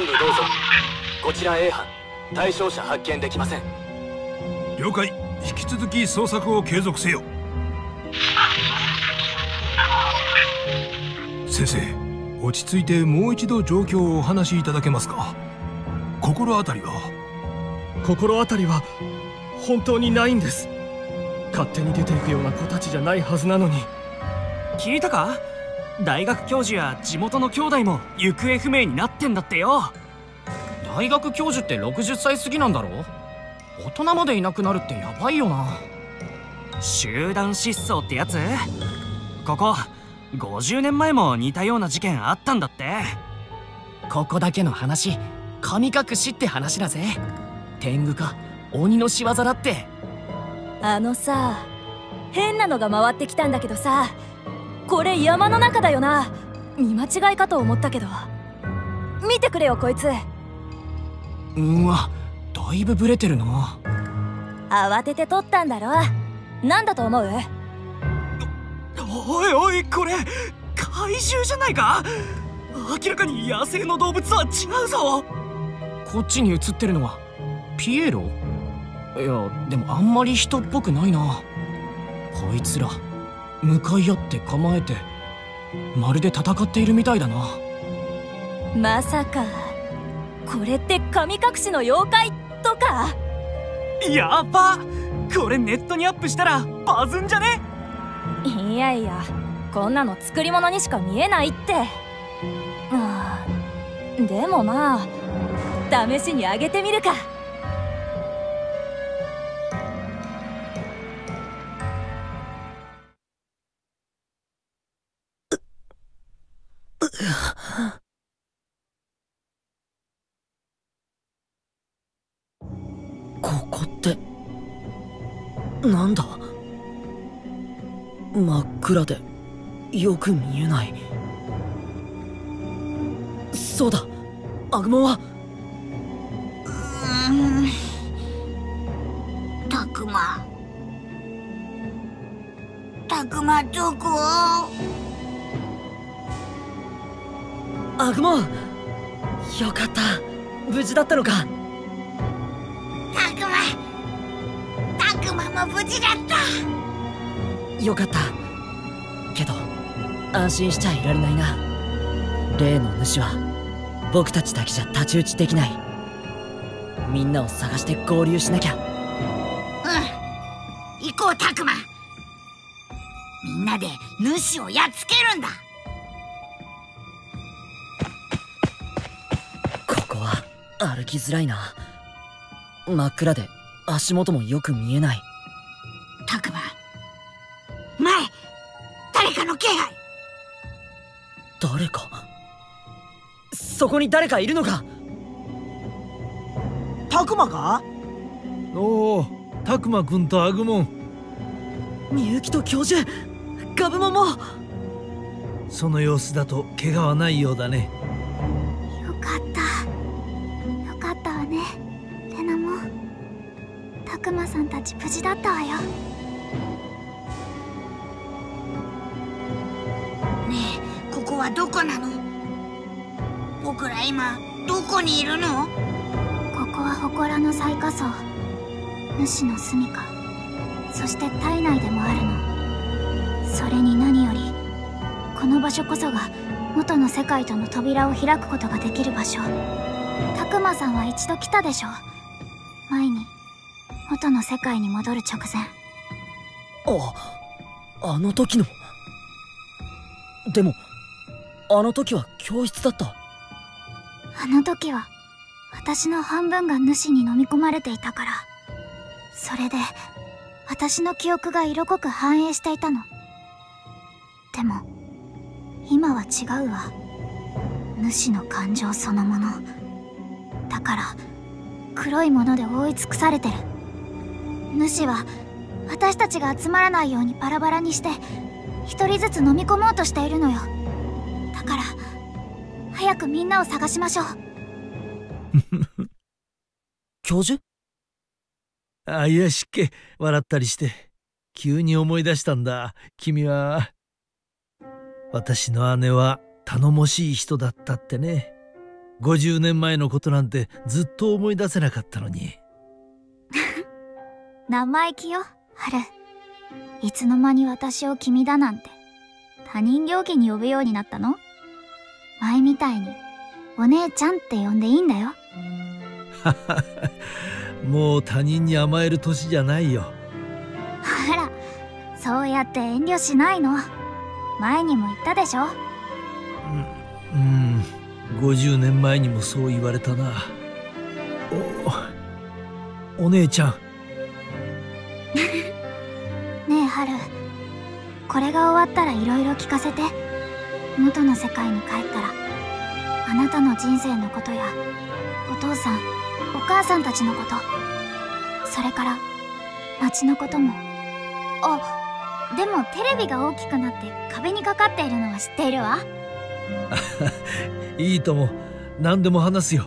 本部どうぞ。こちら A 班、対象者発見できません。了解。引き続き捜索を継続せよ。先生、落ち着いてもう一度状況をお話しいただけますか。心当たりは？心当たりは本当にないんです。勝手に出ていくような子たちじゃないはずなのに。聞いたか？大学教授や地元の兄弟も行方不明になってんだってよ。大学教授って60歳過ぎなんだろ？大人までいなくなるってやばいよな。集団失踪ってやつ？ここ50年前も似たような事件あったんだって。ここだけの話、神隠しって話だぜ。天狗か鬼の仕業だって。あのさ、変なのが回ってきたんだけどさ、これ山の中だよな。見間違いかと思ったけど、見てくれよこいつ。うわ、だいぶブレてるな。慌てて撮ったんだろ。なんだと思う？おい、これ怪獣じゃないか？明らかに野生の動物は違うぞ。こっちに映ってるのはピエロ？いや、でもあんまり人っぽくないな。こいつら向かい合って構えて、まるで戦っているみたいだな。まさかこれって神隠しの妖怪とか？やばっ、これネットにアップしたらバズんじゃね？いやいや、こんなの作り物にしか見えないって。うん、でもまあ試しにあげてみるか。ここってなんだ？真っ暗でよく見えない。そうだ、アグモンはたくま、たくまどこ？アグモン、よかった、無事だったのか。たくまも無事だった。よかったけど安心しちゃいられないな。例の主は僕たちだけじゃ太刀打ちできない。みんなを探して合流しなきゃ。うん、行こうタクマ。みんなで主をやっつけるんだ。ここは歩きづらいな。真っ暗で足元もよく見えない。タクマ、前、誰かの気配。誰か？そこに誰かいるのか？タクマか？おお、タクマくんとアグモン、みゆきと教授、ガブモンも。その様子だと怪我はないようだね。よかった、よかったわねレナも。タクマさんたち無事だったわよ。ここはどこなの？僕ら今どこにいるの？ここは祠の最下層、主の住みか、そして体内でもあるの。それに何よりこの場所こそが元の世界との扉を開くことができる場所。タクマさんは一度来たでしょ、前に、元の世界に戻る直前。あの時の。でもあの時は教室だった。あの時は私の半分が主に飲み込まれていたから、それで私の記憶が色濃く反映していたの。でも今は違うわ、主の感情そのものだから。黒いもので覆い尽くされてる。主は私たちが集まらないようにバラバラにして一人ずつ飲み込もうとしているのよ。だから早くみんなを探しましょう。教授？あ、いや、しっけ、笑ったりして急に思い出したんだ。君は私の姉は頼もしい人だったってね。50年前のことなんてずっと思い出せなかったのに。生意気よ、ハル。いつの間に私を君だなんて。他人行儀に呼ぶようになったの？前みたいにお姉ちゃんって呼んでいいんだよ。もう他人に甘える年じゃないよ。あら、そうやって遠慮しないの。前にも言ったでしょ。うん、50年前にもそう言われたな。お姉ちゃん。ねえハル、これが終わったらいろいろ聞かせて。元の世界に帰ったらあなたの人生のことやお父さんお母さんたちのこと、それから町のことも。あ、でもテレビが大きくなって壁にかかっているのは知っているわ。いいとも、何でも話すよ。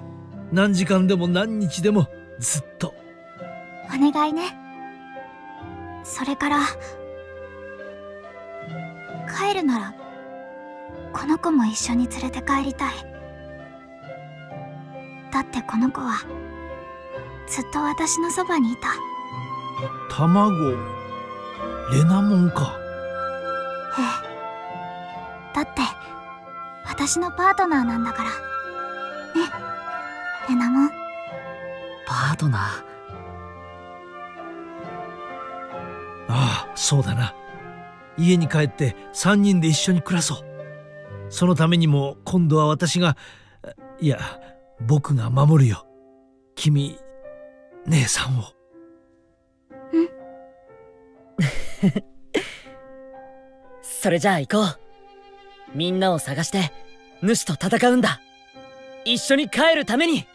何時間でも何日でもずっと。お願いね。それから帰るならこの子も一緒に連れて帰りたい。だってこの子はずっと私のそばにいた。卵レナモンか。ええ、だって私のパートナーなんだからね、レナモン。パートナー？ああ、そうだな。家に帰って3人で一緒に暮らそう。そのためにも今度は私が、いや僕が守るよ、君姉さんを。うん。それじゃあ行こう。みんなを探して主と戦うんだ。一緒に帰るために。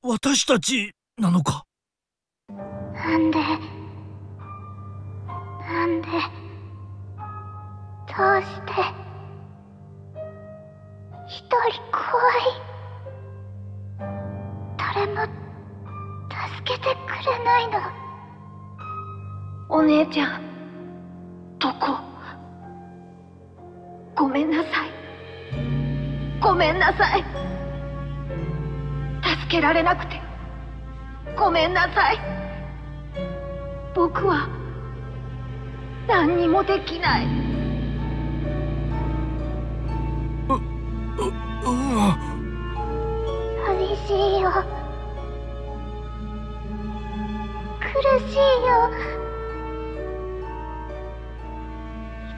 私たちなのか？なんでどうして一人怖い。誰も助けてくれないの。お姉ちゃんどこ？ごめんなさい、ごめんなさい。助けられなくてごめんなさい。僕は何にもできない。寂しいよ、苦しいよ。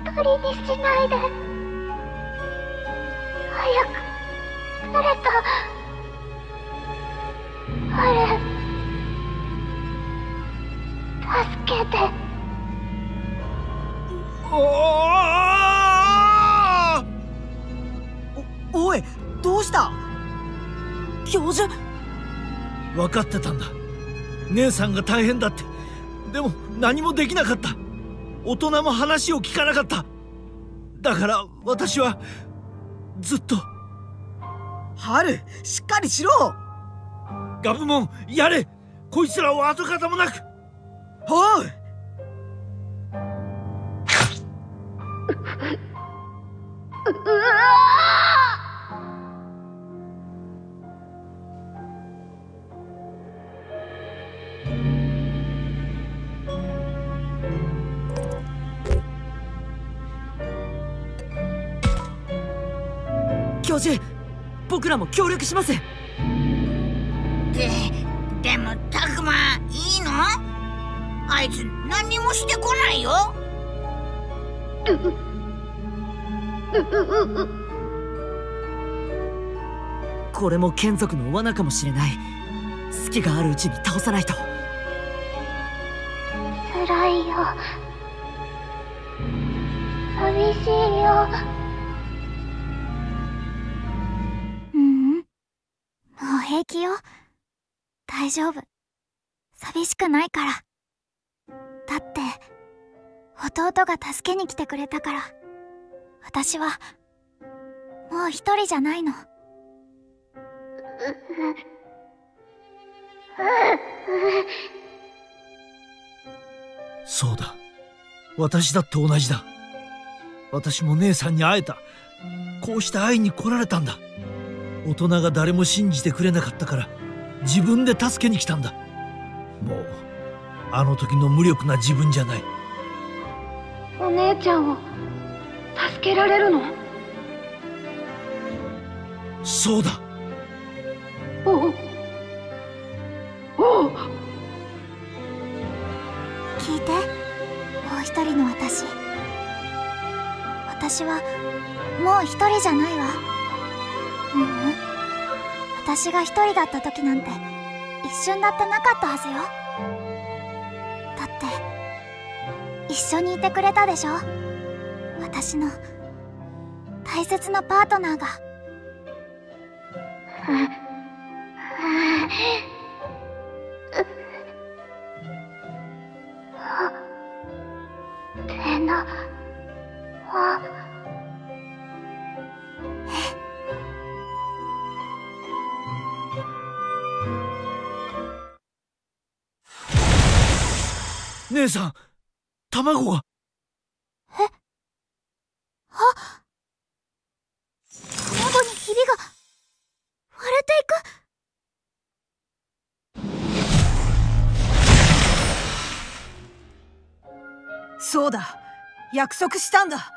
一人にしないで、早く誰か。助けて。おい、どうした？教授。分かってたんだ。姉さんが大変だって。でも何もできなかった。大人も話を聞かなかった。だから私はずっと。ハル、しっかりしろ。ガブモン、やれ。こいつらを跡形もなく。おう。教授、僕らも協力します。でもタクマいいの？あいつ何にもしてこないよ。これも眷属の罠かもしれない。隙があるうちに倒さないと。辛いよ、寂しいよ。もう平気よ。大丈夫、寂しくないから。だって弟が助けに来てくれたから、私はもう一人じゃないの。そうだ、私だって同じだ。私も姉さんに会えた。こうして会いに来られたんだ。大人が誰も信じてくれなかったから自分で助けに来たんだ。もうあの時の無力な自分じゃない。お姉ちゃんを助けられるの？そうだ。おお、聞いて、もう一人の私。私はもう一人じゃないわ。私が一人だった時なんて一瞬だってなかったはずよ。だって一緒にいてくれたでしょ、私の大切なパートナーが。姉さん、卵が。え？あ、卵にひびが割れていく。そうだ、約束したんだ。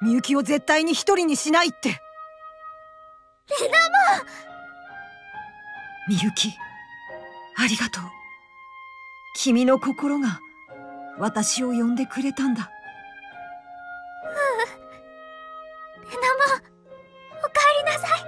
みゆきを絶対に一人にしないって。レナマン、みゆき、ありがとう。君の心が私を呼んでくれたんだ。レナマン、おかえりなさい。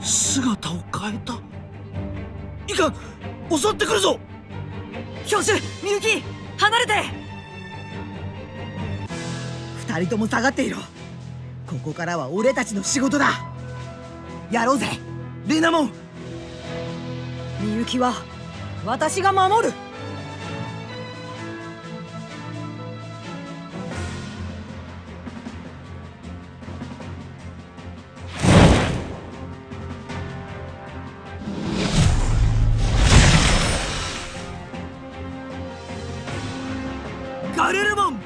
姿を変えた。いかん、襲ってくるぞ。教授、みゆき、離れて。二人とも下がっていろ。ここからは俺たちの仕事だ。やろうぜ、レナモン。みゆきは私が守る。ガルルモン、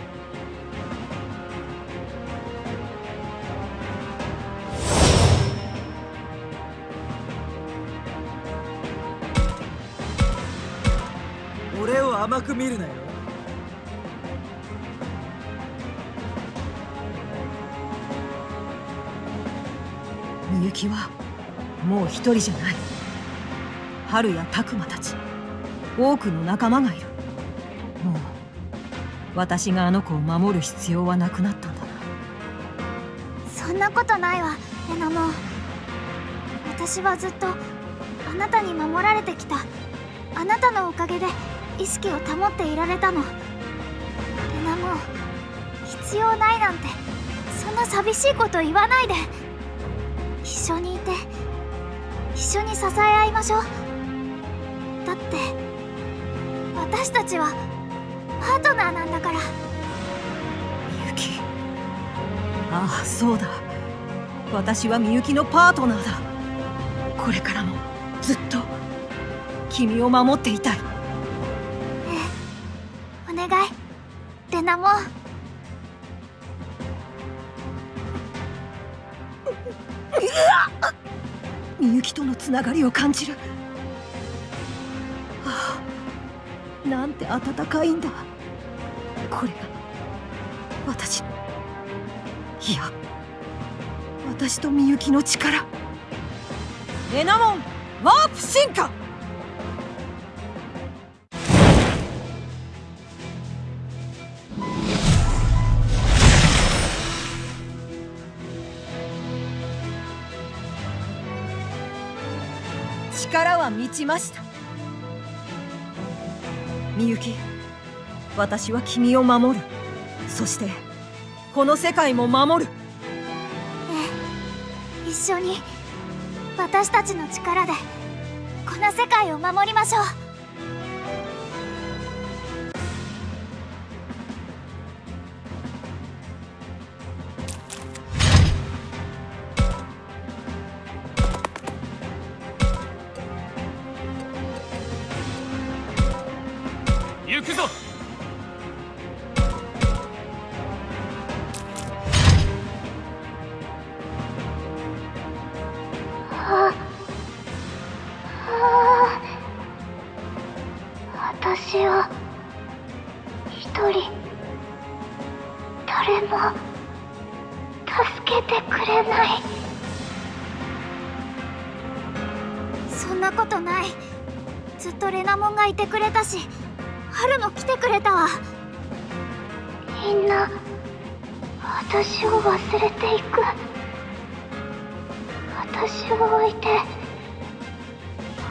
俺を甘く見るなよ。みゆきはもう一人じゃない。春や拓磨たち、多くの仲間がいる。もう私があの子を守る必要はなくなったんだな。そんなことないわ、レナモン。私はずっとあなたに守られてきた。あなたのおかげで意識を保っていられたの。レナモン、必要ないなんて、そんな寂しいこと言わないで。一緒にいて、一緒に支え合いましょう。だって私たちはパートナーなんだから。みゆき、ああそうだ、私はみゆきのパートナーだ。これからもずっと君を守っていたい。お願い、レナモン。ルナも。みゆきとのつながりを感じる。はあ、なんて温かいんだ。これが私の、いや私とみゆきの力。エナモンワープ進化。力は満ちました。みゆき、私は君を守る。そしてこの世界も守る。ええ、一緒に私たちの力でこの世界を守りましょう。行くぞ。私を一人、誰も助けてくれない。そんなことない。ずっとレナモンがいてくれたし、春も来てくれたわ。みんな私を忘れていく。私を置いて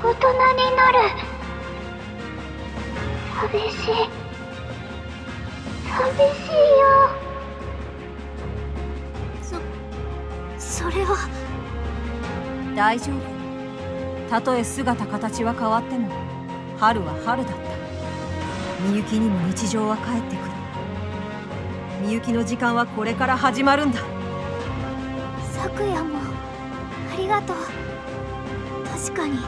大人になる。寂しい、寂しいよ。それは大丈夫。たとえ姿形は変わっても春は春だった。みゆきにも日常は帰ってくる。みゆきの時間はこれから始まるんだ。昨夜もありがとう。確かに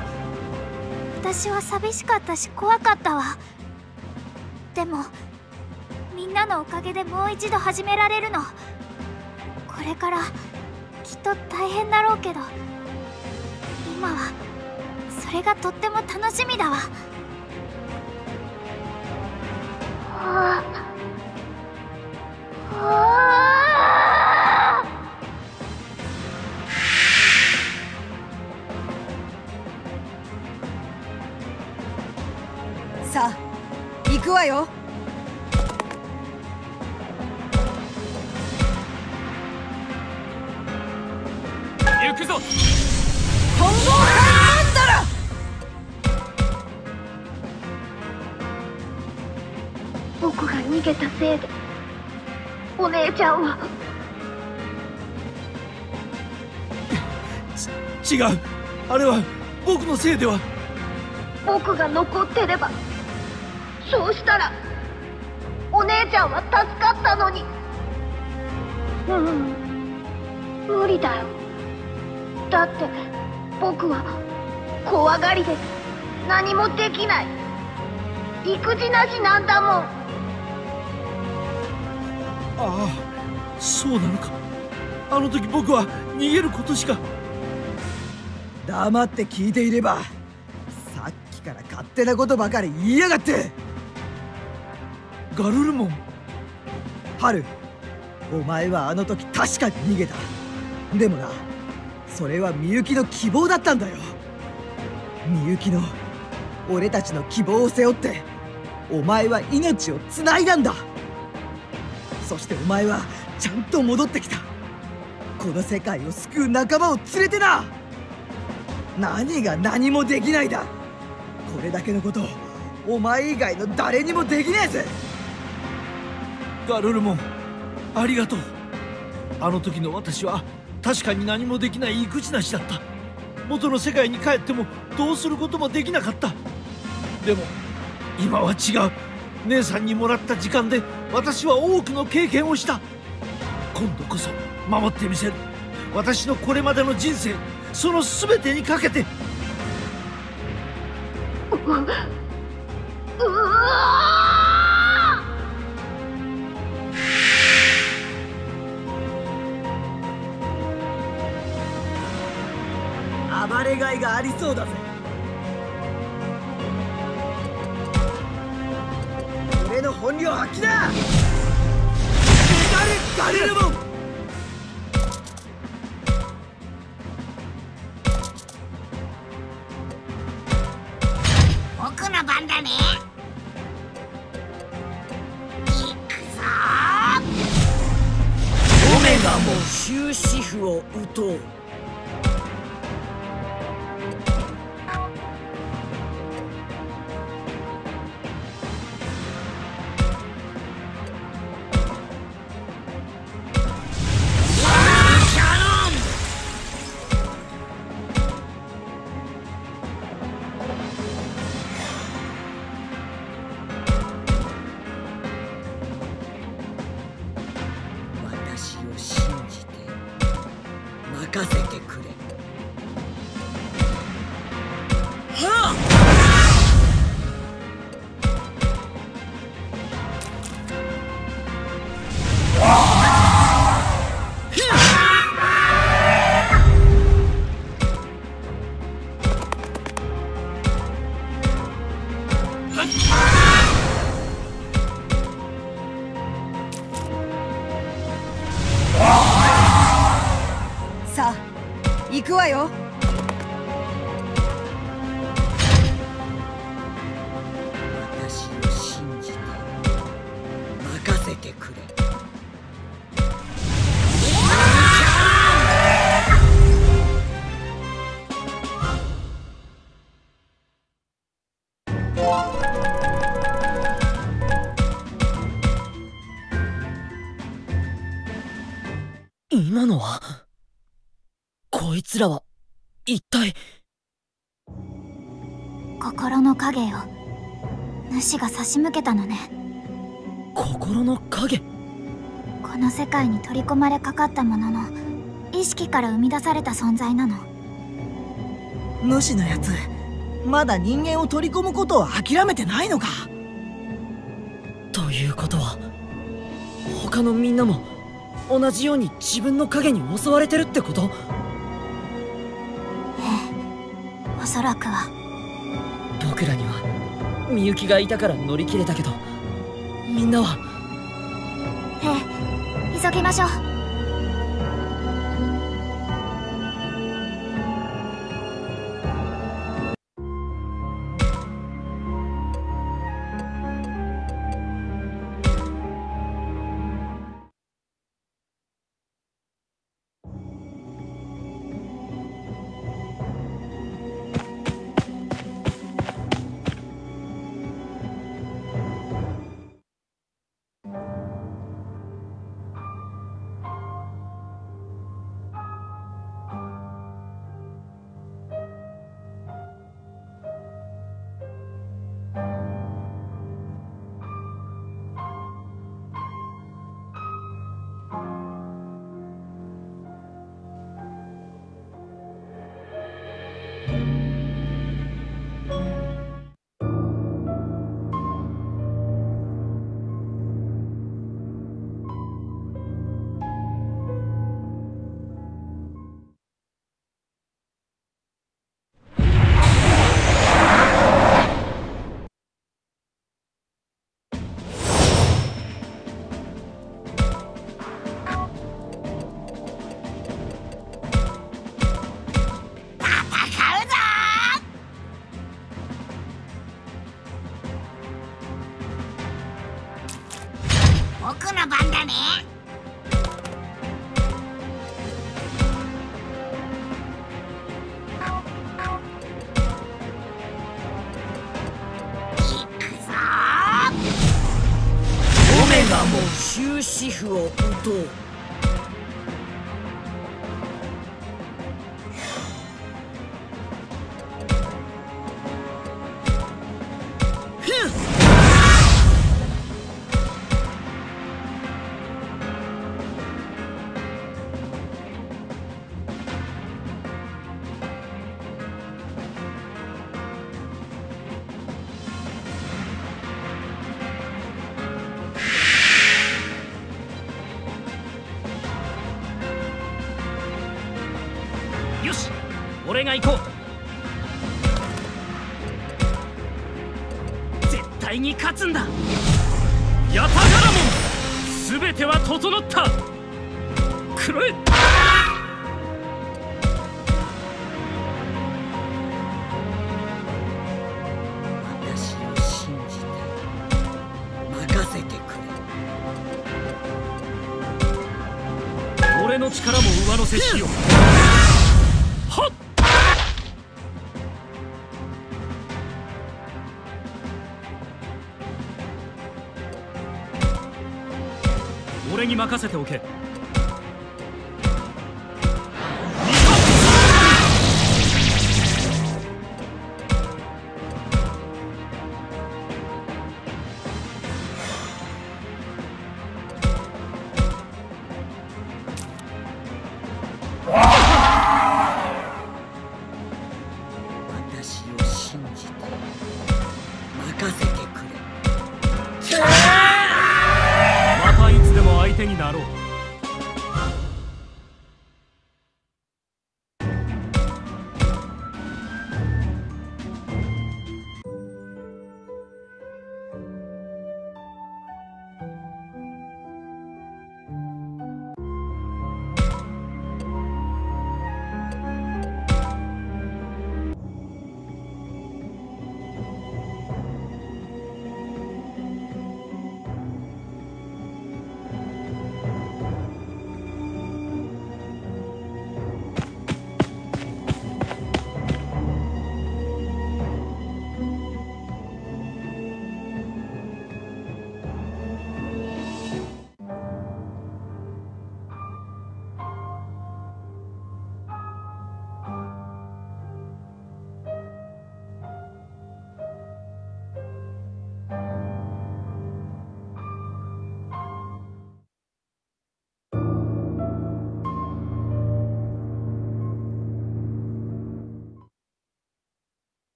私は寂しかったし怖かったわ。でもみんなのおかげでもう一度始められるの。これからきっと大変だろうけど、今はそれがとっても楽しみだわ。さあ行くわよ。行くぞ。トンボからあんたら。僕が逃げたせいでお姉ちゃんは。違う、あれは僕のせいでは。僕が残ってれば、そうしたらお姉ちゃんは助かったのに。うん、無理だよ。だって僕は怖がりで何もできない。育児なしなんだもん。ああ、そうなのか。あの時僕は逃げることしか。黙って聞いていれば。さっきから勝手なことばかり言いやがって。ガルルモン、春、お前はあの時確かに逃げた。でもな、それはみゆきの希望だったんだよ。みゆきの、俺たちの希望を背負ってお前は命をつないだんだ。そしてお前はちゃんと戻ってきた。この世界を救う仲間を連れてな。何が何もできないだ。これだけのことをお前以外の誰にもできねえぜ。ガルルモン、ありがとう。あの時の私は確かに何もできない育児なしだった。元の世界に帰ってもどうすることもできなかった。でも今は違う。姉さんにもらった時間で私は多くの経験をした。今度こそ守ってみせる。私のこれまでの人生、その全てにかけて。うわあれがいがありそうだぜ。俺の本領発揮だ。誰でも僕の番だね。いくぞ。オメガも終止符を打とう。今のはこいつらは一体。心の影よ、主が差し向けたのね。心の影、この世界に取り込まれかかったものの意識から生み出された存在なの。主のやつまだ人間を取り込むことを諦めてないのか。ということは他のみんなも同じように自分の影に襲われてるってこと？ええ、おそらくは。僕らにはみゆきがいたから乗り切れたけど、みんなは？ええ、急ぎましょう。終止符を打とう。俺が行こう。対に勝つんだ。ヤタガラモン、全ては整った。クロエ、俺の力も上乗せしよう。はっ、俺に任せておけ。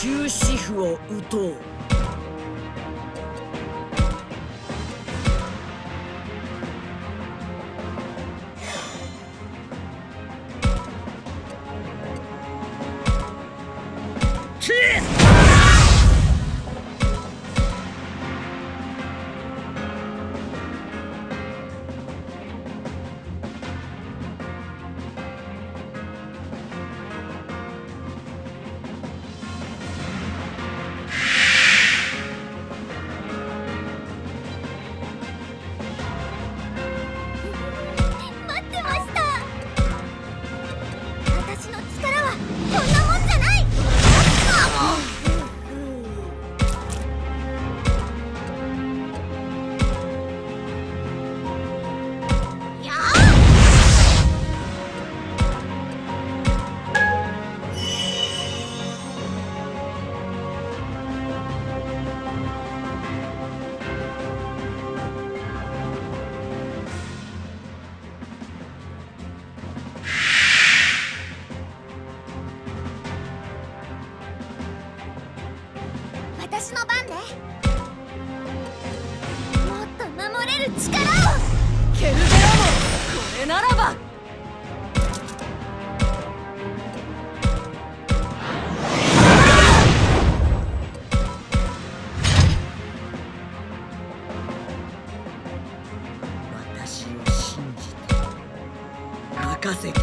終止符を打とう。私の番ね。もっと守れる力を。ケルベロモン、これならば。私を信じて、任せてくれ。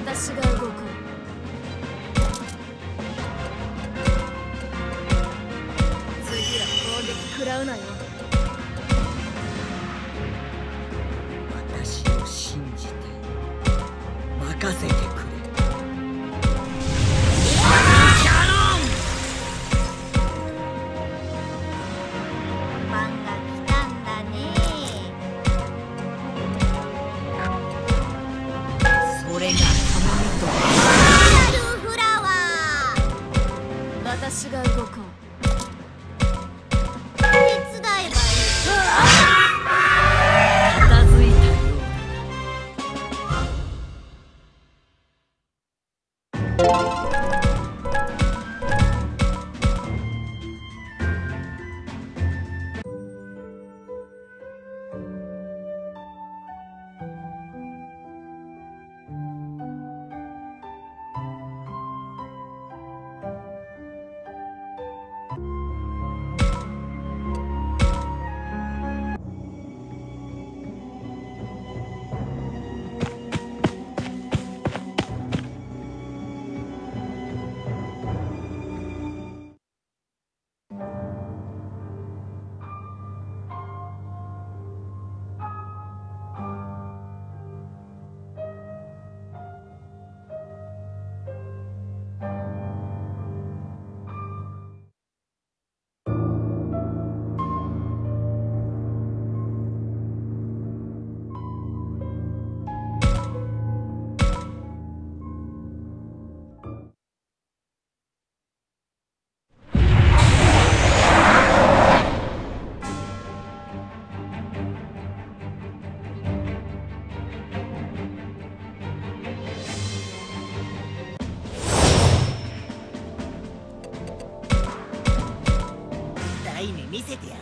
私が動く。任せてくれ。見せてやる。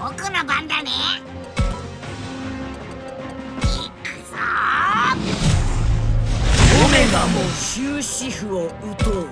僕の番だね。いくぞ。オメガも終止符を打とう。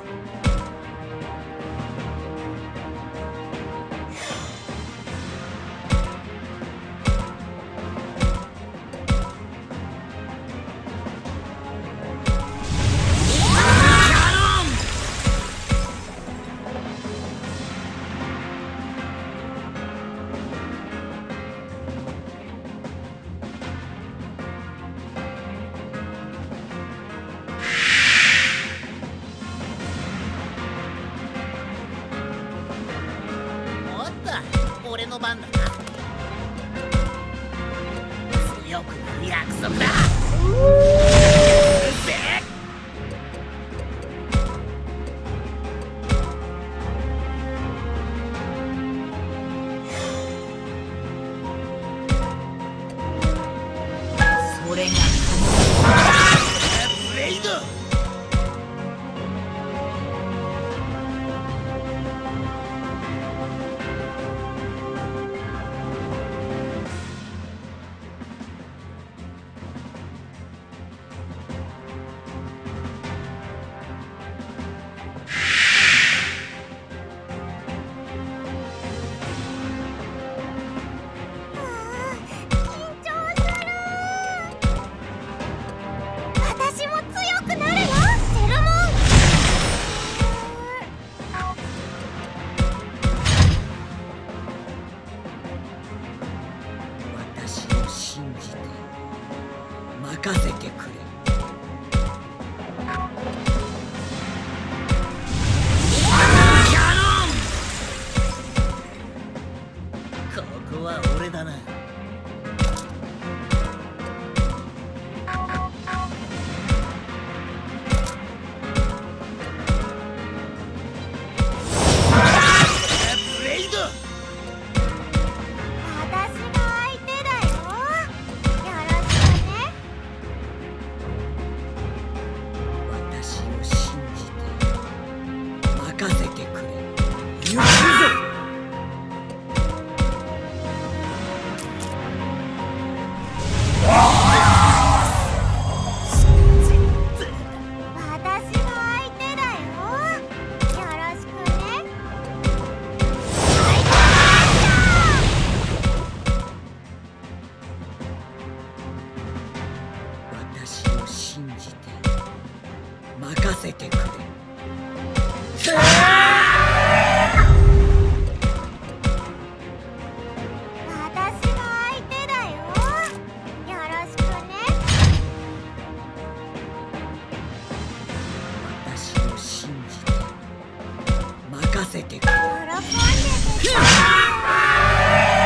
せてくれ。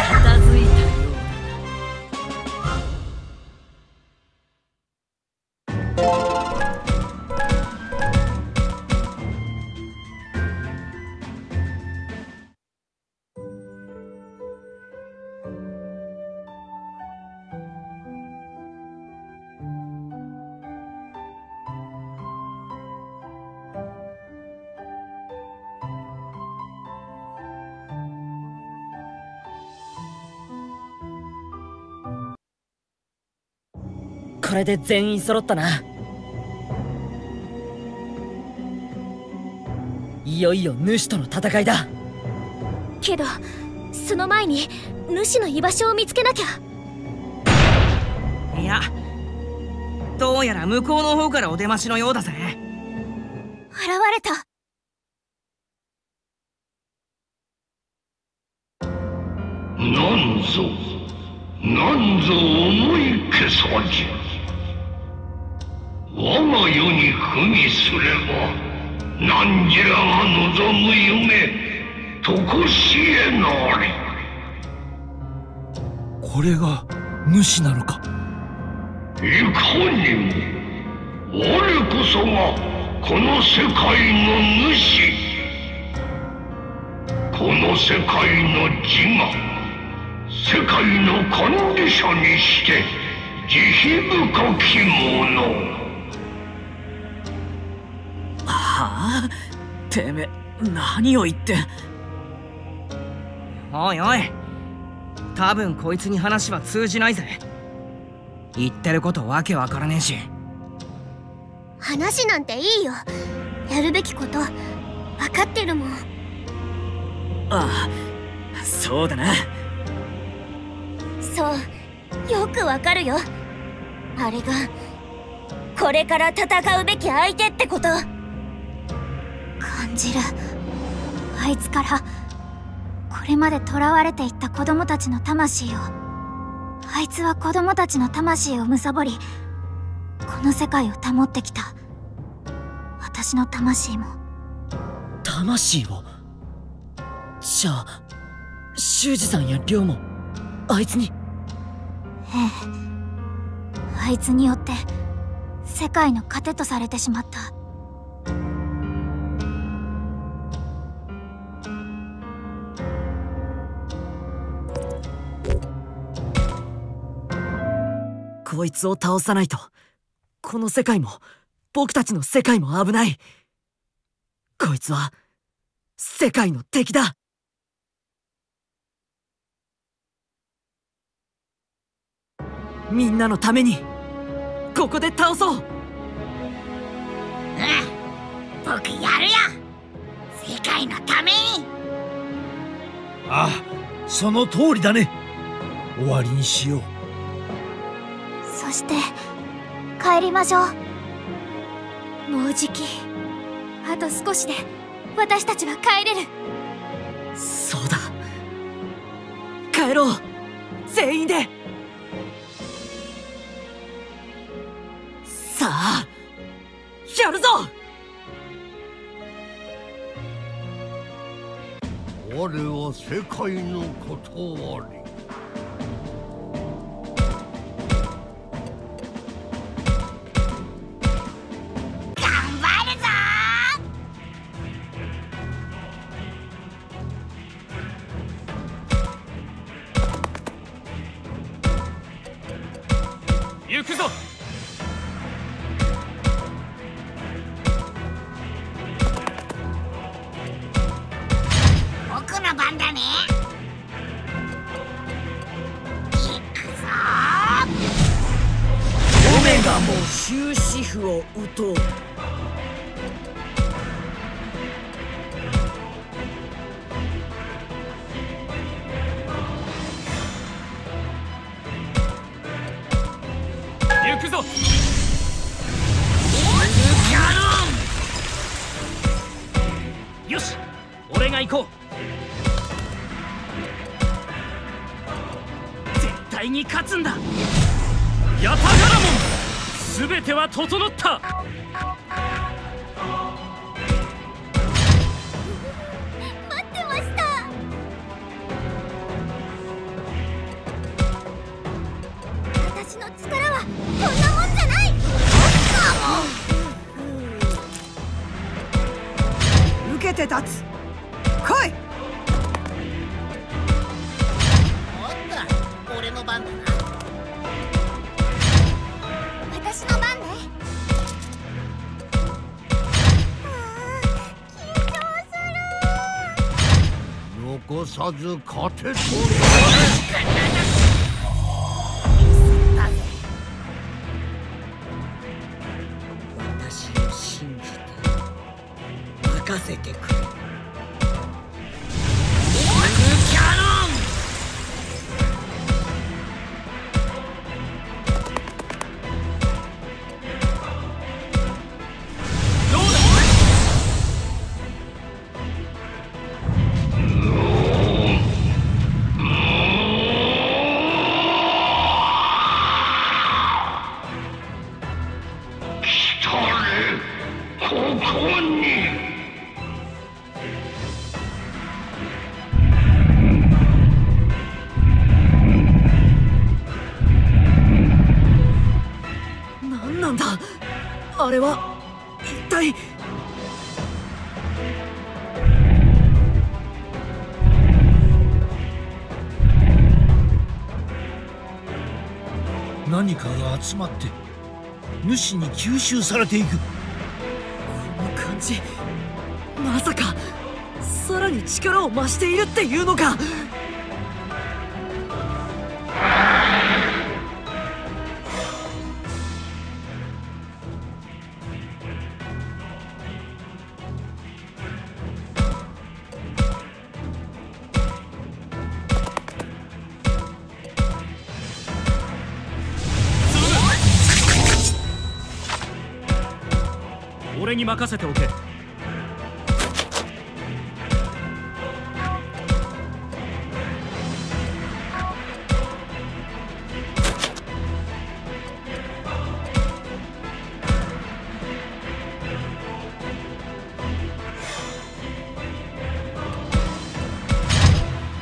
片付いたようだこれで全員揃ったな。いよいよ主との戦いだ。けどその前に主の居場所を見つけなきゃ。いや、どうやら向こうの方からお出ましのようだぜ。現れた。なんぞ思い消さじ。我が世にくみすれば何じらが望む夢とこしえなり。これが主なのか。いかにも我こそがこの世界の主。この世界の自我、世界の管理者にして慈悲深き者。はあ、てめえ何を言って。おいおい、多分こいつに話は通じないぜ。言ってることわけわからねえし。話なんていいよ、やるべきことわかってるもん。ああ、そうだな。そう、よくわかるよ。あれがこれから戦うべき相手ってこと感じる。あいつからこれまで囚われていった子供たちの魂を、あいつは子供たちの魂を貪り、この世界を保ってきた。私の魂も。魂を？じゃあ修二さんや亮もあいつに？ええ、あいつによって世界の糧とされてしまった。こいつを倒さないと、この世界も僕たちの世界も危ない。こいつは世界の敵だ。みんなのためにここで倒そう。うん、僕やるよ。世界のために。ああ、その通りだね。終わりにしよう。そして帰りましょう。もうじき、あと少しで私たちは帰れる。そうだ、帰ろう全員で。さあやるぞ。我は世界の断り。行くぞ。僕の番だね。行くぞ。オメガも終止符を打とう。よし、俺が行こう。絶対に勝つんだ。ヤタガラモン、全ては整った。けて立つ。来い。おった、俺の番だな。私の番ね。緊張する。残さず勝てとる。私を信じて任せてくれ。あれは一体。何かが集まって主に吸収されていく。この感じ、まさかさらに力を増しているっていうのか。俺に任せておけ。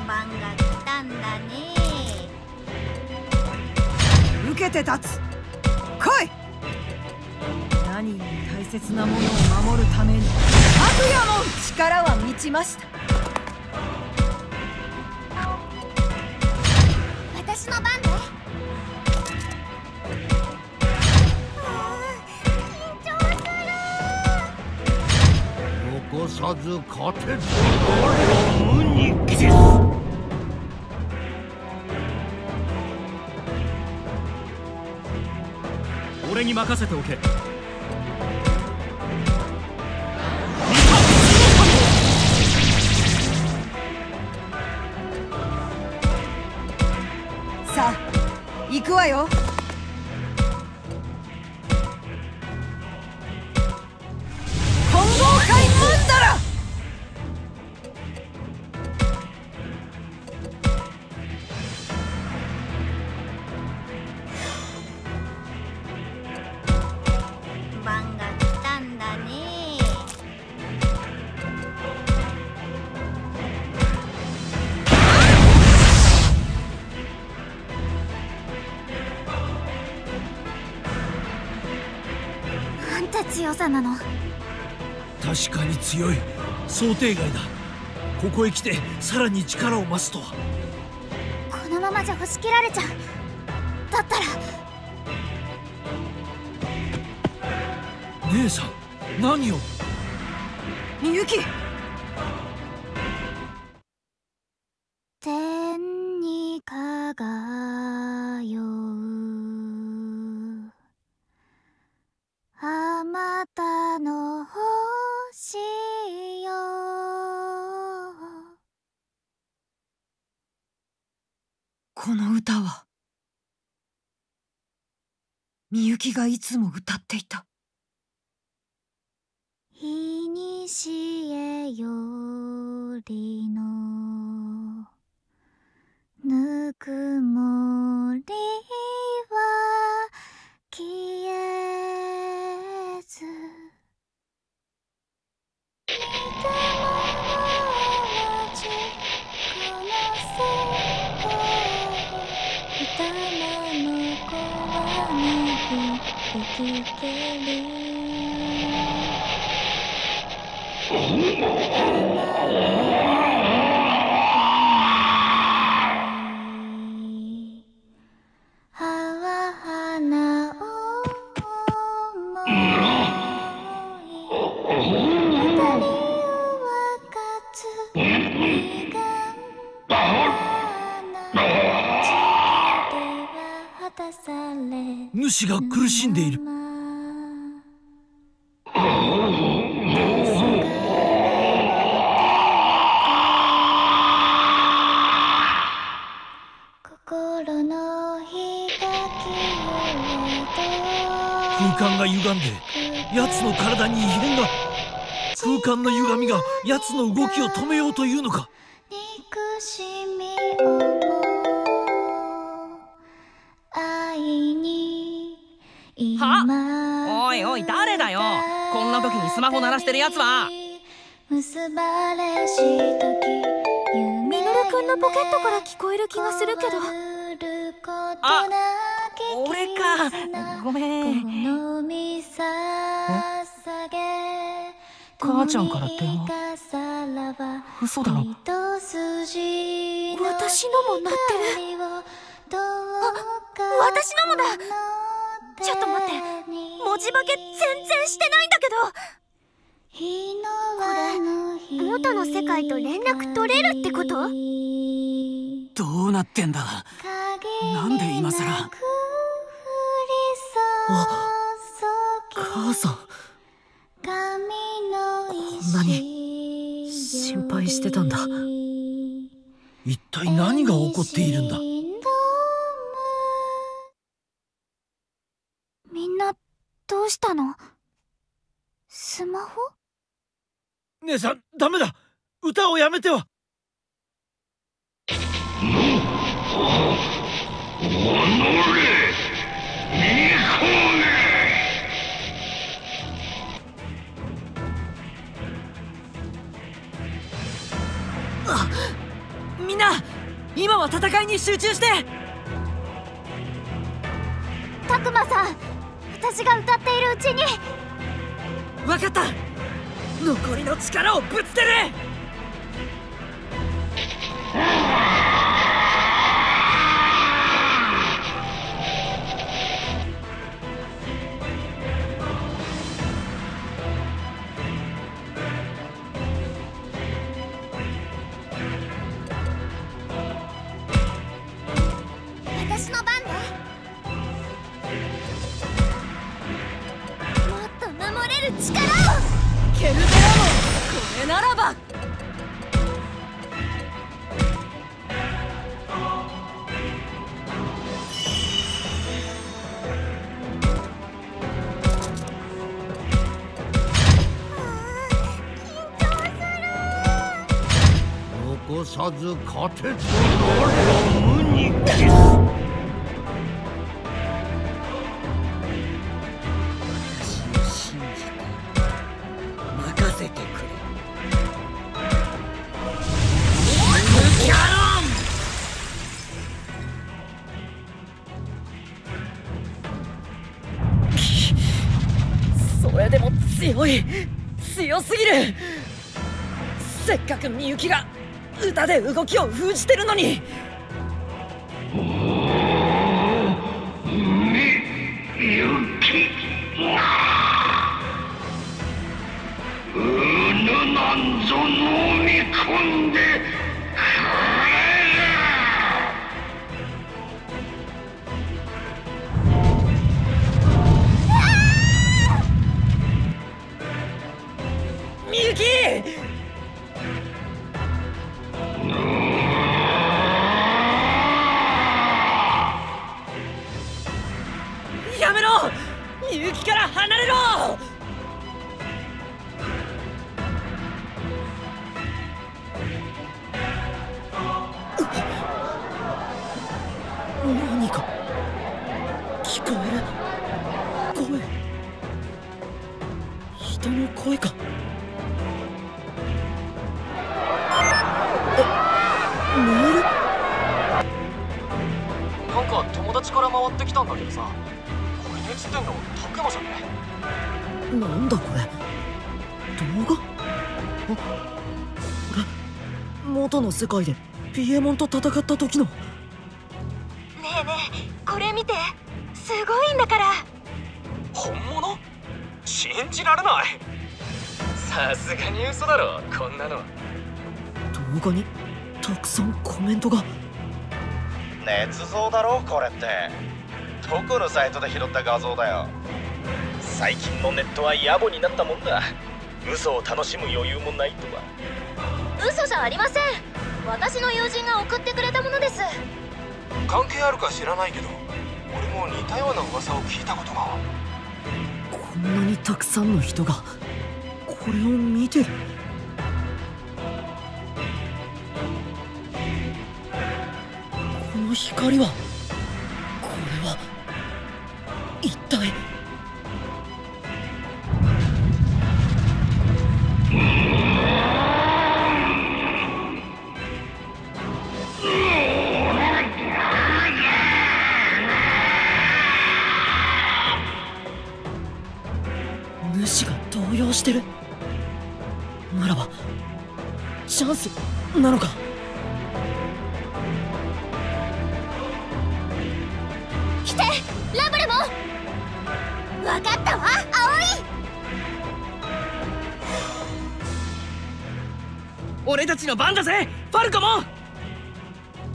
番が来たんだね。受けて立つ。来い。何より大切なものを守るために悪やもん、力は満ちました。私の番ね。緊張する。残さず勝てず俺を無に帰す。俺に任せておけ。さあ、行くわよ。混合界ムンダラ。番が来たんだね。なんて強さなの。確かに強い。想定外だ。ここへ来てさらに力を増すとは。このままじゃ押し切られちゃう。だったら姉さん、何を。みゆき。天に輝うあまたの星よ。この歌はみゆきがいつも歌っていた。いにしえよりのぬくもりは消えず。でも同じこの世界、歌の向こうはなく生きてる。主が苦しんでいる。心のひときを。空間が歪んで奴の体に異変が。空間の歪みが奴の動きを止めようというのか。憎しみを愛に。は？おいおい誰だよ。こんな時にスマホ鳴らしてるやつは。結ばれし時。ミノル君のポケットから聞こえる気がするけど。あ、俺か。ごめん。母ちゃんから電話。嘘だろ。私のも鳴ってる。あ、私のもだ。ちょっと待って。文字化け全然してないんだけど。これ元の世界と連絡取れるってこと？どうなってんだ。なんで今さら。あ、母さん。こんなに心配してたんだ。一体何が起こっているんだ。みんなどうしたの？スマホ？姉さん、ダメだ。歌をやめては。あ、みんな、今は戦いに集中して。タクマさん、私が歌っているうちに。わかった。残りの力をぶつける。私の番だ。もっと守れる力を。ケルベロモン、これならば。残さず勝てと我を無に帰す。強すぎる。せっかくみゆきが歌で動きを封じてるのに。みゆきうぬなんぞ飲み込んでなんだこれ。動画？俺、元の世界でピエモンと戦った時の。ねえねえ、これ見て、すごいんだから。本物？信じられない。さすがに嘘だろ、こんなの。動画にたくさんコメントが。捏造だろこれって。どこのサイトで拾った画像だよ。最近のネットは野暮になったもんだ。嘘を楽しむ余裕もないとは。嘘じゃありません。私の友人が送ってくれたものです。関係あるか知らないけど、俺も似たような噂を聞いたことが。こんなにたくさんの人がこれを見てる。この光は、これは一体。主が動揺してる。ならばチャンスなのか。来て、ラブレモン。分かったわ、葵。俺たちの番だぜ、ファルコモン。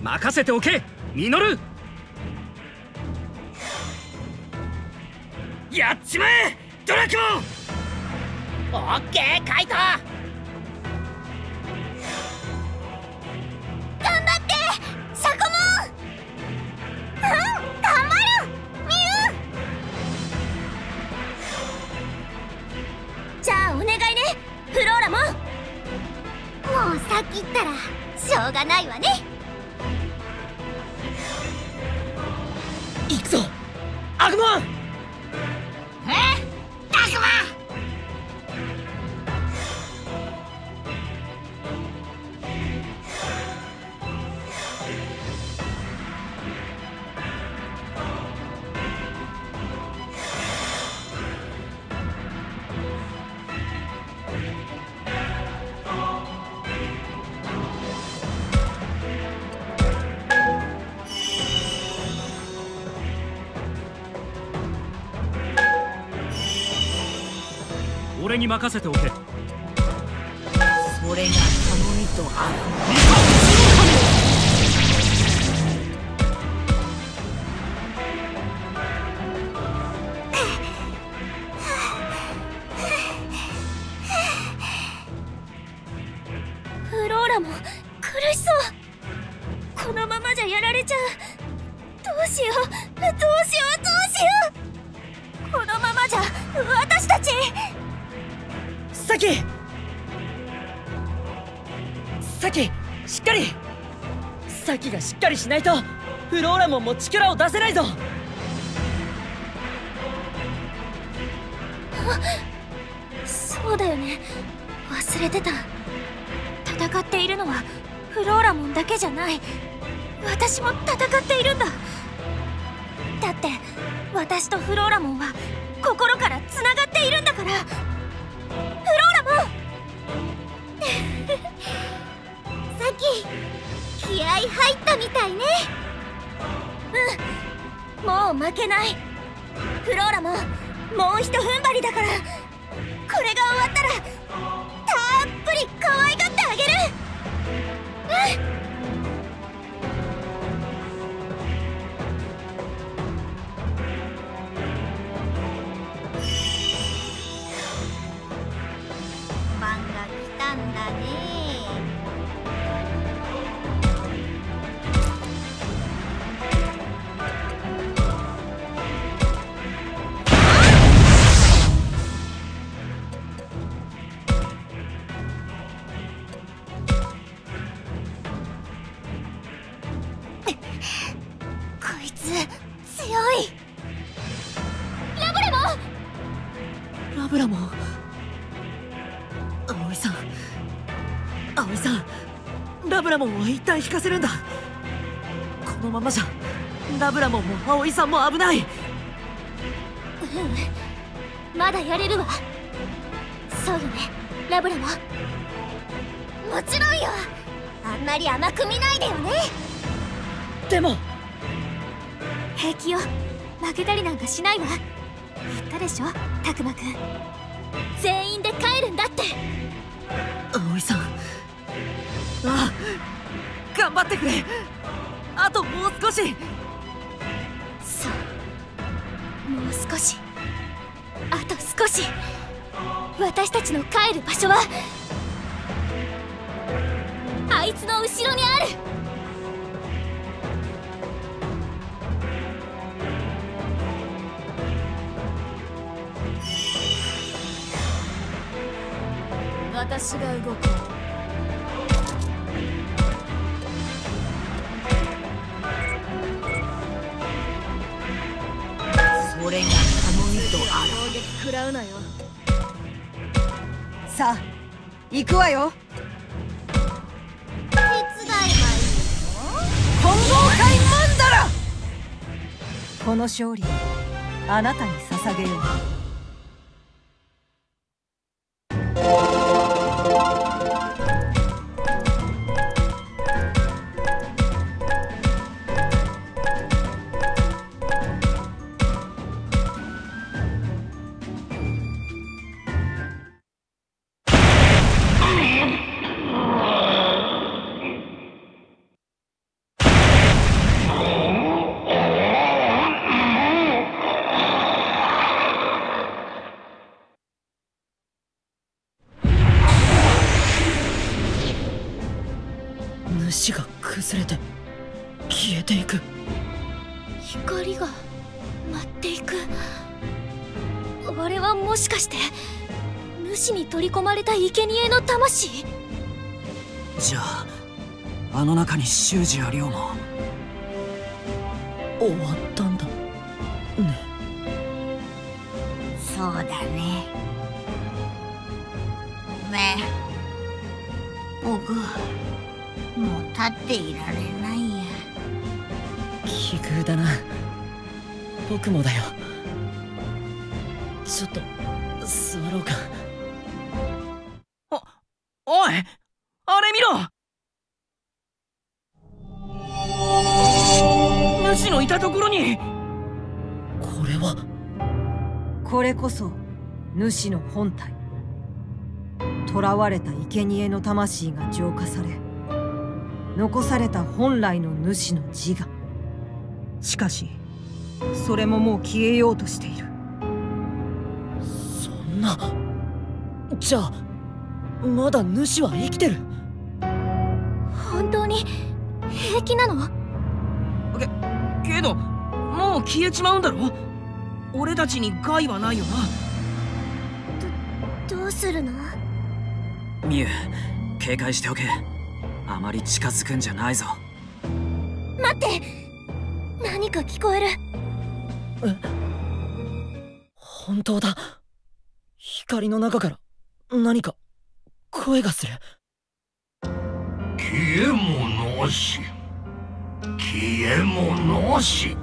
任せておけ、ミノル。やっちまえ、ドラキュモン。オッケー、カイト。さっき言ったらしょうがないわね。行くぞ、アグマン。ダグマン。俺に任せておけ。それが頼みとある。フローラも苦しそう。このままじゃやられちゃう。どうしようどうしようどうしよう。このままじゃ私たち。サキ、しっかり。サキがしっかりしないとフローラモンも力を出せないぞ。そうだよね、忘れてた。戦っているのはフローラモンだけじゃない。私も戦っているんだ。だって私とフローラモンは心からつながっているんだから。サキ、気合入ったみたいね。うん、もう負けない。フローラももうひと踏ん張りだから。これが終わったらたっぷり可愛がってあげる。うん。ラブラモンを一旦引かせるんだ。このままじゃラブラモンも葵さんも危ない。まだやれるわ。そうよね、ラブラモン。もちろんよ。あんまり甘く見ないでよね。でも平気よ、負けたりなんかしないわ。言ったでしょ、たくまくん。全員で帰るんだって。葵さん、ああ頑張ってくれ。あともう少し。そう、もう少し、あと少し。私たちの帰る場所はあいつの後ろにある。私が動く。それが頼みとある。攻撃食らうなよ。さあ行くわよ。手伝えばいいの？本望界マンダラ。この勝利をあなたに捧げよう。石が崩れて消えていく。光が舞っていく。あれはもしかして主に取り込まれた生贄の魂？じゃああの中に修二や龍も終わったんだね。そうだね。ごめん、僕もう立っていられないや。奇遇だな。僕もだよ。ちょっと座ろうか。おい、あれ見ろ。主のいたところに。これは。これこそ主の本体。囚われた生贄の魂が浄化され、残された本来の主の自我。しかしそれももう消えようとしている。そんな。じゃあまだ主は生きてる。本当に平気なの？けどもう消えちまうんだろ。俺たちに害はないよな。どうするの？ミユ、警戒しておけ。あまり近づくんじゃないぞ。待って、何か聞こえる。本当だ。光の中から何か声がする。消えもなし、消えもなし、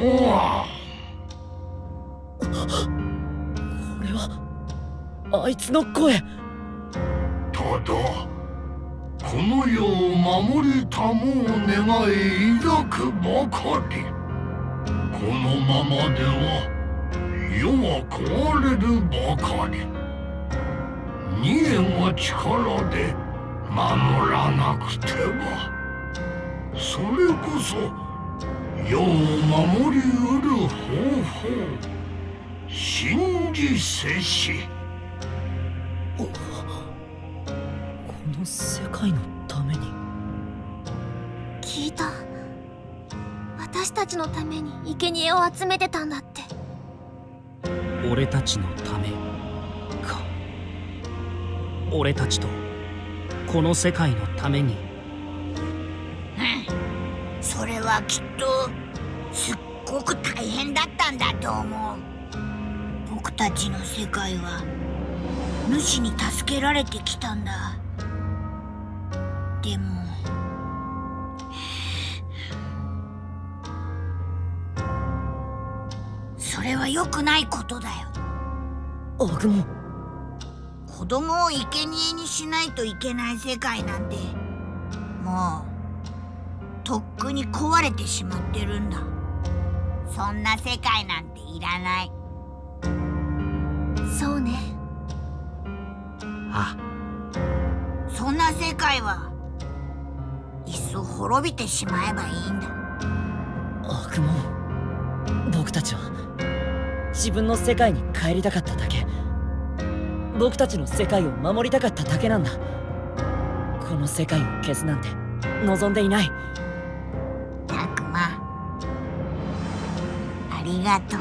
もわ。これはあいつの声。ただこの世を守りたもう願い抱くばかり。このままでは世は壊れるばかり。二円は力で守らなくては。それこそ世を守りうる方法。信じせし。この世界のために。聞いた。私たちのために生贄を集めてたんだって。俺たちのためか。俺たちとこの世界のために。うん、それはきっとすっごく大変だったんだと思う。僕たちの世界は主に助けられてきたんだ。でもそれは良くないことだよ。アグモ、子供を生贄にしないといけない世界なんてもうとっくに壊れてしまってるんだ。そんな世界なんていらない。そうね。ああ、そんな世界はいっそ滅びてしまえばいいんだ。悪魔、僕たちは自分の世界に帰りたかっただけ。僕たちの世界を守りたかっただけなんだ。この世界を消すなんて望んでいない。たくま、ありがとう。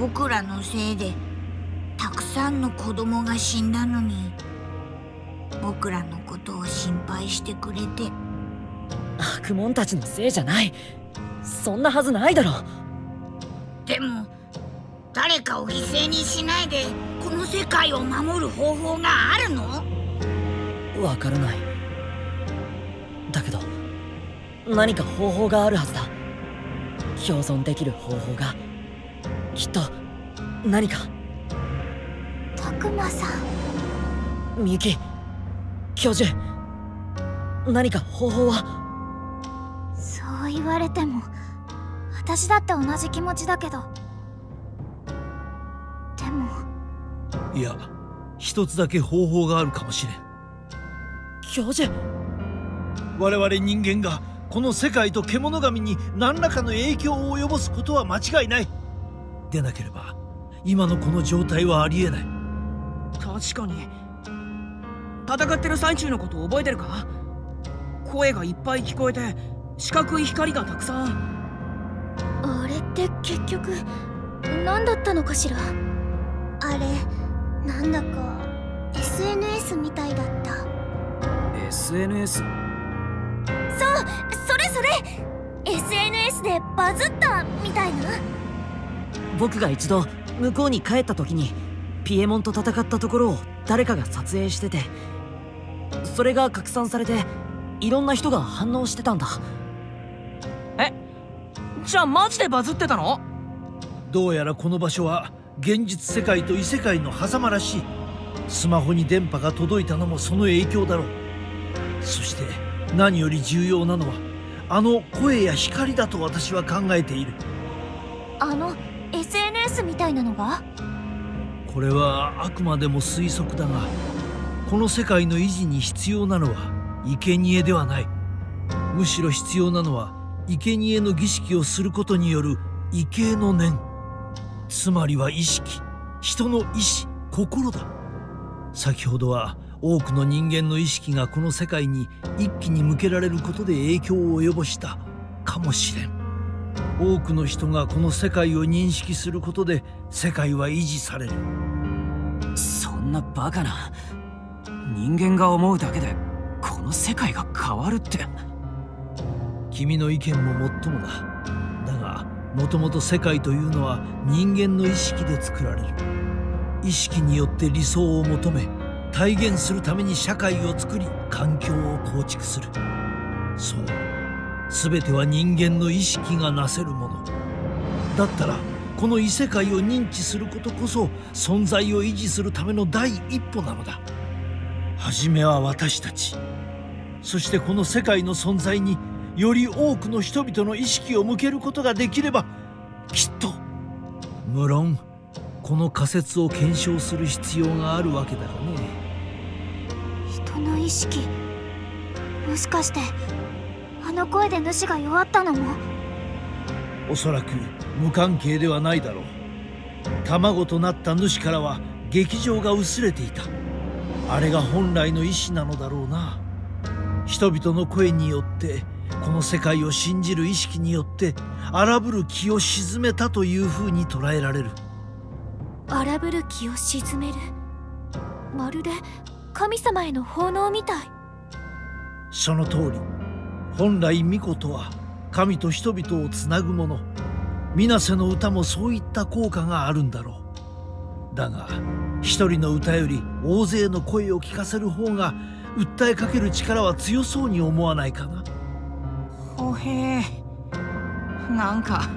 僕らのせいでたくさんの子供が死んだのに、僕らのことを心配してくれて。悪者たちのせいじゃない。そんなはずないだろ。でも誰かを犠牲にしないでこの世界を守る方法があるの？わからない。だけど何か方法があるはずだ。共存できる方法がきっと何か。たくまさん、みゆき、教授、何か方法は？そう言われても私だって同じ気持ちだけど。いや、一つだけ方法があるかもしれん。教授、我々人間がこの世界と獣神に何らかの影響を及ぼすことは間違いない。でなければ今のこの状態はありえない。確かに。戦ってる最中のことを覚えてるか？声がいっぱい聞こえて四角い光がたくさん。あれって結局何だったのかしら。あれなんだか SNS みたいだった。 SNS？ そう、それそれ。 SNS でバズったみたいな。僕が一度向こうに帰った時にピエモンと戦ったところを誰かが撮影してて、それが拡散されていろんな人が反応してたんだ。え、じゃあマジでバズってたの？どうやらこの場所は現実世界と異世界の狭間らしい。スマホに電波が届いたのもその影響だろう。そして何より重要なのはあの声や光だと私は考えている。あの SNS みたいなのが？これはあくまでも推測だが、この世界の維持に必要なのは生贄ではない。むしろ必要なのは生贄の儀式をすることによる畏敬の念。つまりは意識、人の意志、心だ。先ほどは多くの人間の意識がこの世界に一気に向けられることで影響を及ぼしたかもしれん。多くの人がこの世界を認識することで世界は維持される。そんなバカな。人間が思うだけでこの世界が変わるって。君の意見ももっともだ。もともと世界というのは人間の意識で作られる。意識によって理想を求め、体現するために社会を作り、環境を構築する。そう、全ては人間の意識がなせるものだったら、この異世界を認知することこそ存在を維持するための第一歩なのだ。初めは私たち、そしてこの世界の存在により多くの人々の意識を向けることができれば、きっと。無論この仮説を検証する必要があるわけだがね。人の意識、もしかしてあの声で主が弱ったのも？おそらく無関係ではないだろう。卵となった主からは激情が薄れていた。あれが本来の意志なのだろうな。人々の声によって、この世界を信じる意識によって荒ぶる気を鎮めたというふうに捉えられる。荒ぶる気を鎮める、まるで神様への奉納みたい。その通り。本来巫女とは神と人々をつなぐもの。水無の歌もそういった効果があるんだろう。だが一人の歌より大勢の声を聞かせる方が訴えかける力は強そうに思わないかな。おへえ、なんか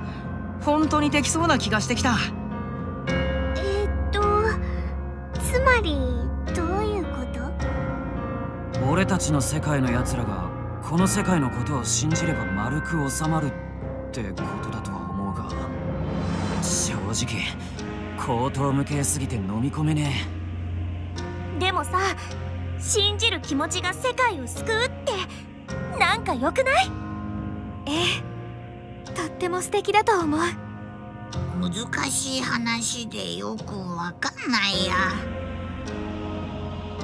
本当にできそうな気がしてきた。つまり俺たちの世界のやつらがこの世界のことを信じれば丸く収まるってことだとは思うが、正直荒唐無稽すぎて飲み込めねえ。でもさ、信じる気持ちが世界を救うってなんか良くない？ええ、とっても素敵だと思う。難しい話でよくわかんないや。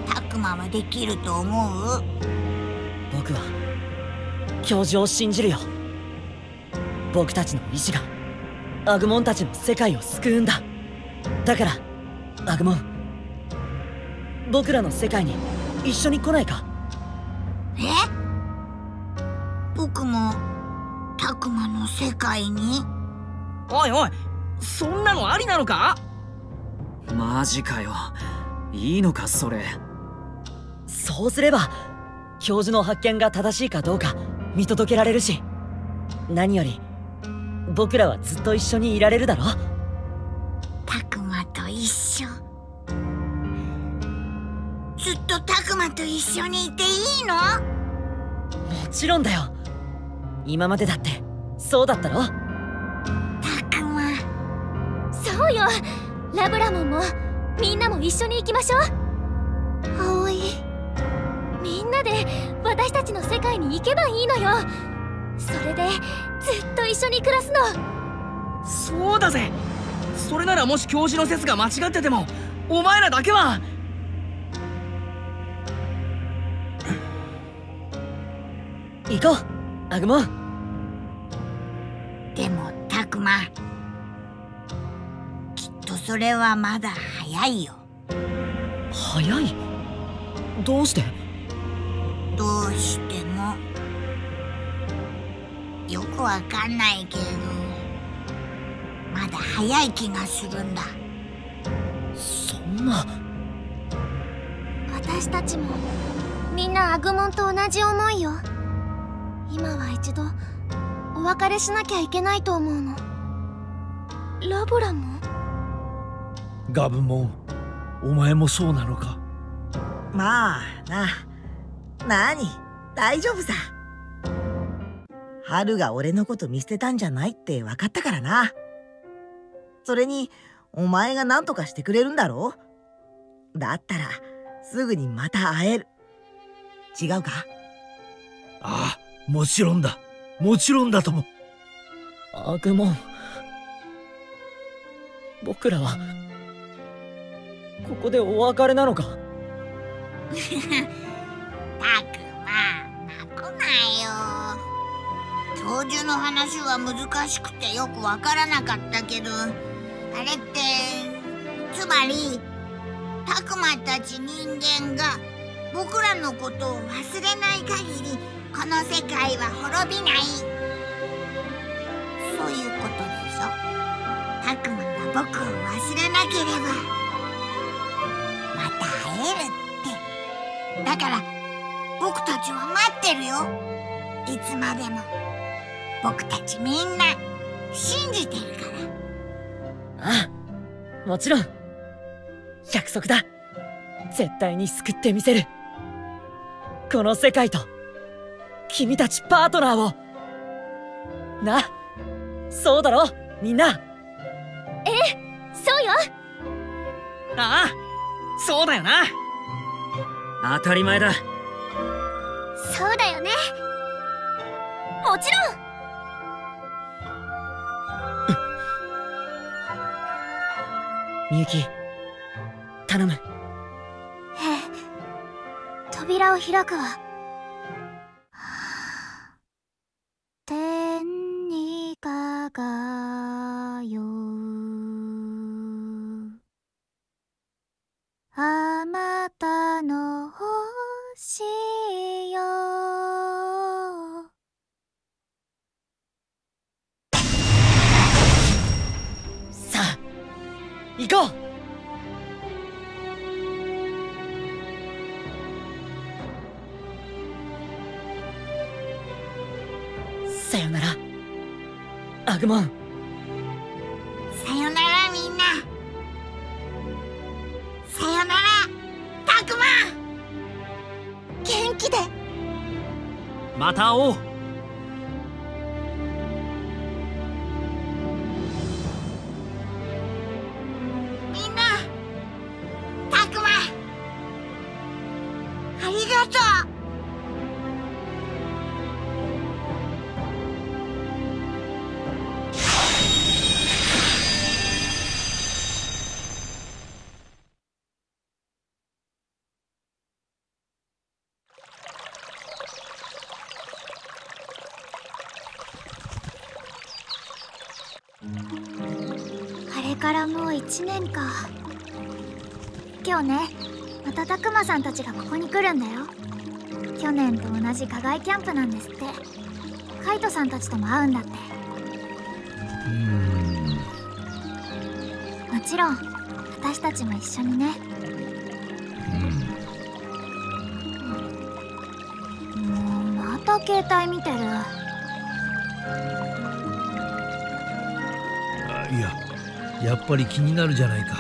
タクマはできると思う？僕は教授を信じるよ。僕たちの意志がアグモンたちの世界を救うんだ。だからアグモン、僕らの世界に一緒に来ないか？え？僕もタクマの世界に？おいおい、そんなのありなのか？マジかよ、いいのかそれ。そうすれば教授の発見が正しいかどうか見届けられるし、何より僕らはずっと一緒にいられるだろ。タクマと一緒。ずっとタクマと一緒にいていいの？もちろんだよ。今までだってそうだったろ。タクマ、そうよ。ラブラモンもみんなも一緒に行きましょう。葵、みんなで私たちの世界に行けばいいのよ。それでずっと一緒に暮らすの。そうだぜ。それならもし教授の説が間違っててもお前らだけは。行こう、アグモン。でもタクマ、きっとそれはまだ早いよ。早い？どうして？どうしてもよくわかんないけど、まだ早い気がするんだ。そんな。私たちもみんなアグモンと同じ思いよ。今は一度お別れしなきゃいけないと思うの。ラブラモン？ガブモン、お前もそうなのか？まあなに、大丈夫さ。ハルが俺のこと見捨てたんじゃないって分かったからな。それにお前が何とかしてくれるんだろう。だったらすぐにまた会える。違うか？ああ、もちろんだ。もちろんだとも。アグモン、僕らはここでお別れなのか？タクマ、泣くなよ。教授の話は難しくてよくわからなかったけど、あれってつまりタクマたち人間が僕らのことを忘れない限りこの世界は滅びない、そういうことでしょ。タクマが僕を忘れなければまた会えるって。だから僕たちは待ってるよ。いつまでも。僕たちみんな信じてるから。ああ、もちろん。約束だ。絶対に救ってみせる。この世界と君たちパートナーを。な、そうだろみんな。ええ、そうよ。ああ、そうだよな。当たり前だ。そうだよね。もちろん。みゆき、頼む。ええ、扉を開くわ。天に輝うあまたの星よ。さあ行こう。さよなら、アグモン。さよならみんな。さよなら、タクマ。元きで。また会おう。みんな、たくま、ありがとう。からもう1年か。今日ね、またたくまさんたちがここに来るんだよ。去年と同じ課外キャンプなんですって。カイトさんたちとも会うんだって。もちろん私たちも一緒にね。もうまた携帯見てる。あ、いや、やっぱり気になるじゃないか。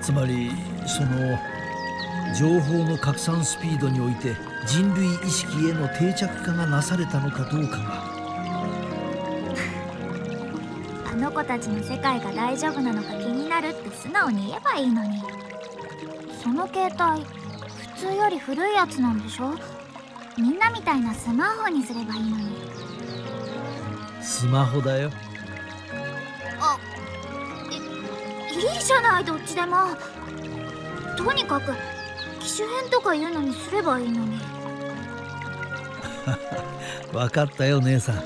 つまりその情報の拡散スピードにおいて人類意識への定着化がなされたのかどうかが。あの子たちの世界が大丈夫なのか気になるって素直に言えばいいのに。その携帯普通より古いやつなんでしょ。みんなみたいなスマホにすればいいのに。スマホだよ。あ、いいじゃない、どっちでも。とにかく機種変とかいうのにすればいいのに。分かったよ、姉さん。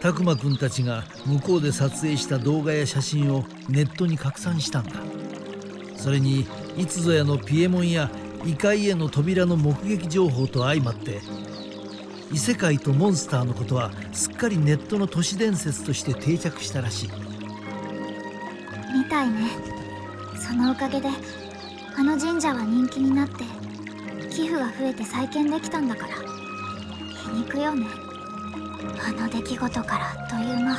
たくまくんたちが向こうで撮影した動画や写真をネットに拡散したんだ。それにいつぞやのピエモンや異界への扉の目撃情報と相まって、異世界とモンスターのことはすっかりネットの都市伝説として定着したらしい。みたいね。そのおかげであの神社は人気になって寄付が増えて再建できたんだから。皮肉よね、あの出来事からあっという間。も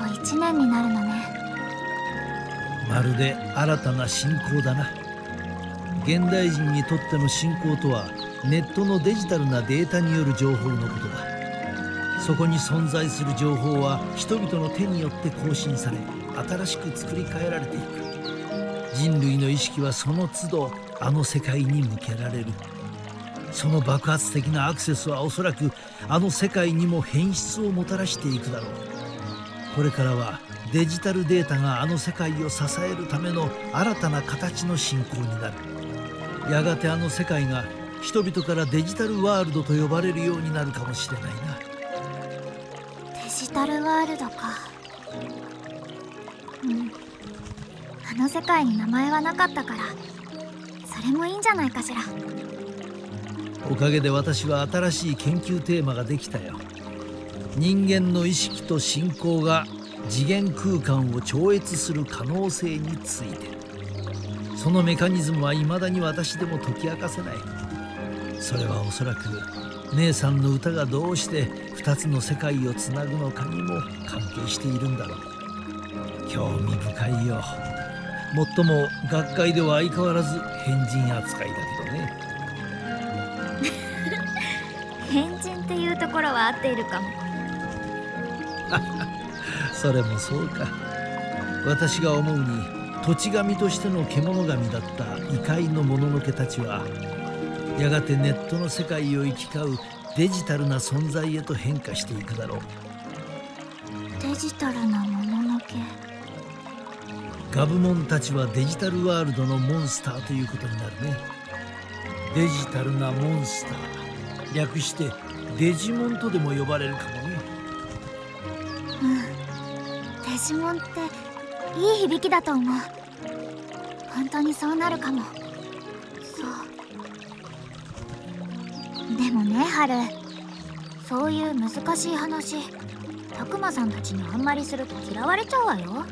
う1年になるのね。まるで新たな信仰だな。現代人にとっての信仰とはネットのデジタルなデータによる情報のことだ。そこに存在する情報は人々の手によって更新され、新しく作り変えられていく。人類の意識はその都度あの世界に向けられる。その爆発的なアクセスはおそらくあの世界にも変質をもたらしていくだろう。これからはデジタルデータがあの世界を支えるための新たな形の信仰になる。やがてあの世界が人々からデジタルワールドと呼ばれるようになるかもしれないな。デジタルワールドか。うん。あの世界に名前はなかったから、それもいいんじゃないかしら。おかげで私は新しい研究テーマができたよ。人間の意識と信仰が次元空間を超越する可能性について。そのメカニズムはいまだに私でも解き明かせない。それはおそらく姉さんの歌がどうして2つの世界をつなぐのかにも関係しているんだろう。興味深いよ。もっとも学会では相変わらず変人扱いだけどね。変人っていうところは合っているかも。それもそうか。私が思うに土地神としての獣神だった異界のもののけたちは、やがてネットの世界を行き交うデジタルな存在へと変化していくだろう。デジタルなもののけ。ガブモンたちはデジタルワールドのモンスターということになるね。デジタルなモンスター、略してデジモンとでも呼ばれるかもね。うん、デジモンっていい響きだと思う。本当にそうなるかも。でもね、ハル、そういう難しい話、たくまさんたちにあんまりすると嫌われちゃうわよ。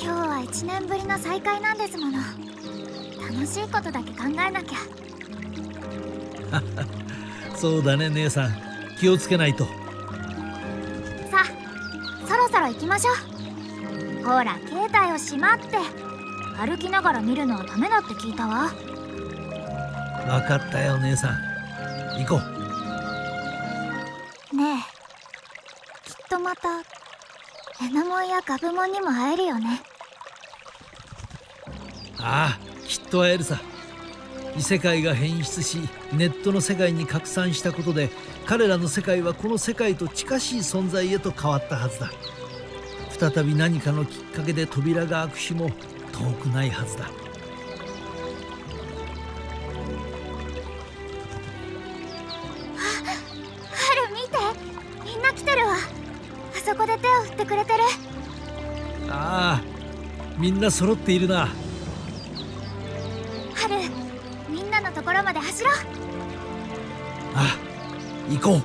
今日は1年ぶりの再会なんですもの。楽しいことだけ考えなきゃ。そうだね、姉さん、気をつけないと。さあ、そろそろ行きましょう。ほら、携帯をしまって。歩きながら見るのはダメだって聞いたわ。分かったよ姉さん、行こう。ねえ、きっとまたエナモンやガブモンにも会えるよね。ああ、きっと会えるさ。異世界が変質し、ネットの世界に拡散したことで、彼らの世界はこの世界と近しい存在へと変わったはずだ。再び何かのきっかけで扉が開く日も遠くないはずだ。ハル見て、みんな来てるわ。あそこで手を振ってくれてる。ああ、みんな揃っているな。ハル、みんなのところまで走ろう。あ、行こう。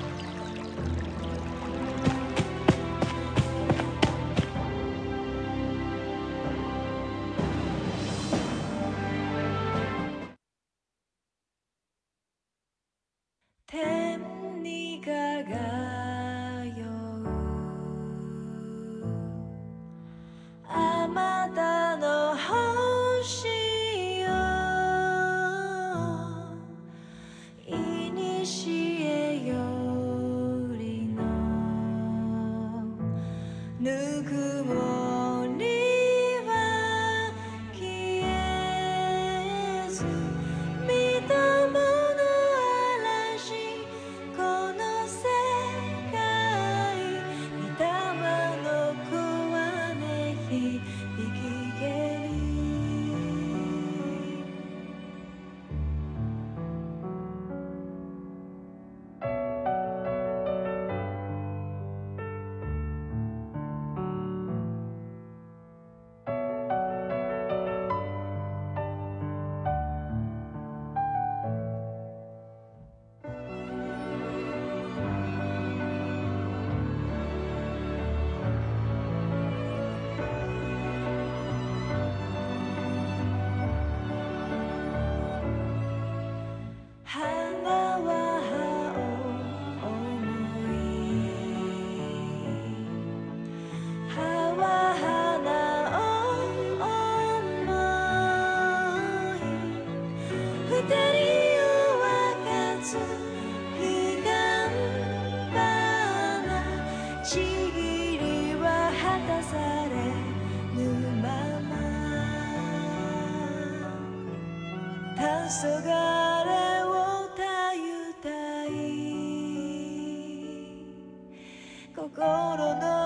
心の